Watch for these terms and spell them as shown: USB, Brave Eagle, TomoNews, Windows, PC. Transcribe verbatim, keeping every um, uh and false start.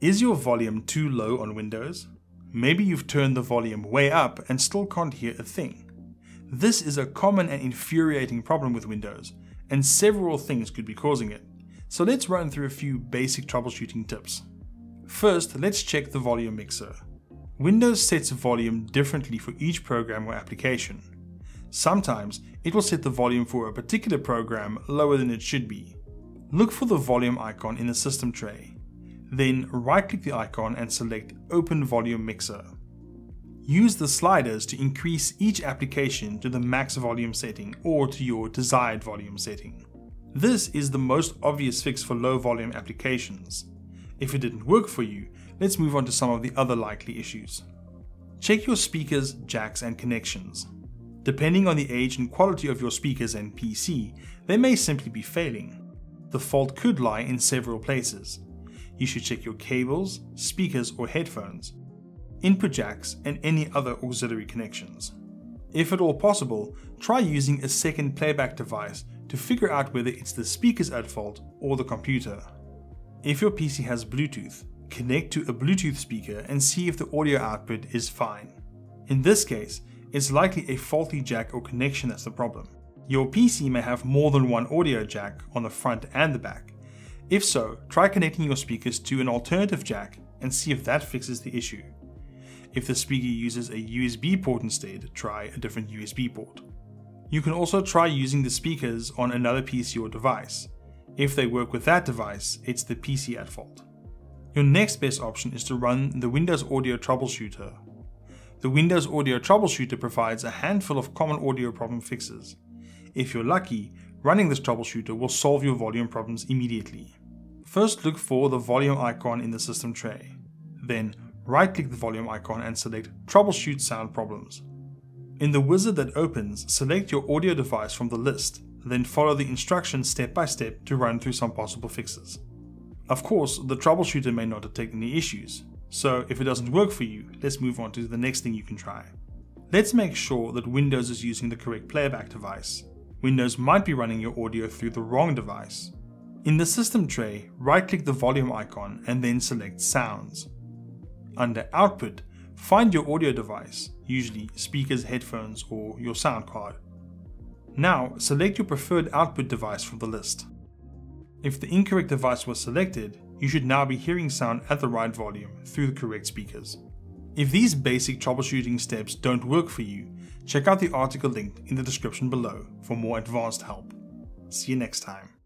Is your volume too low on Windows? Maybe you've turned the volume way up and still can't hear a thing. This is a common and infuriating problem with Windows, and several things could be causing it. So let's run through a few basic troubleshooting tips. First, let's check the volume mixer. Windows sets volume differently for each program or application. Sometimes it will set the volume for a particular program lower than it should be. Look for the volume icon in the system tray. Then right-click the icon and select Open Volume Mixer. Use the sliders to increase each application to the max volume setting or to your desired volume setting. This is the most obvious fix for low volume applications. If it didn't work for you, let's move on to some of the other likely issues. Check your speakers, jacks and connections. Depending on the age and quality of your speakers and P C, they may simply be failing. The fault could lie in several places. You should check your cables, speakers or headphones, input jacks and any other auxiliary connections. If at all possible, try using a second playback device to figure out whether it's the speakers at fault or the computer. If your P C has Bluetooth, connect to a Bluetooth speaker and see if the audio output is fine. In this case, it's likely a faulty jack or connection that's the problem. Your P C may have more than one audio jack on the front and the back. If so, try connecting your speakers to an alternative jack and see if that fixes the issue. If the speaker uses a U S B port instead, try a different U S B port. You can also try using the speakers on another P C or device. If they work with that device, it's the P C at fault. Your next best option is to run the Windows Audio Troubleshooter. The Windows Audio Troubleshooter provides a handful of common audio problem fixes. If you're lucky, running this troubleshooter will solve your volume problems immediately. First, look for the volume icon in the system tray. Then, right-click the volume icon and select Troubleshoot Sound Problems. In the wizard that opens, select your audio device from the list, then follow the instructions step by step to run through some possible fixes. Of course, the troubleshooter may not detect any issues, so if it doesn't work for you, let's move on to the next thing you can try. Let's make sure that Windows is using the correct playback device. Windows might be running your audio through the wrong device. In the system tray, right-click the volume icon and then select Sounds. Under Output, find your audio device, usually speakers, headphones, or your sound card. Now, select your preferred output device from the list. If the incorrect device was selected, you should now be hearing sound at the right volume through the correct speakers. If these basic troubleshooting steps don't work for you, check out the article linked in the description below for more advanced help. See you next time.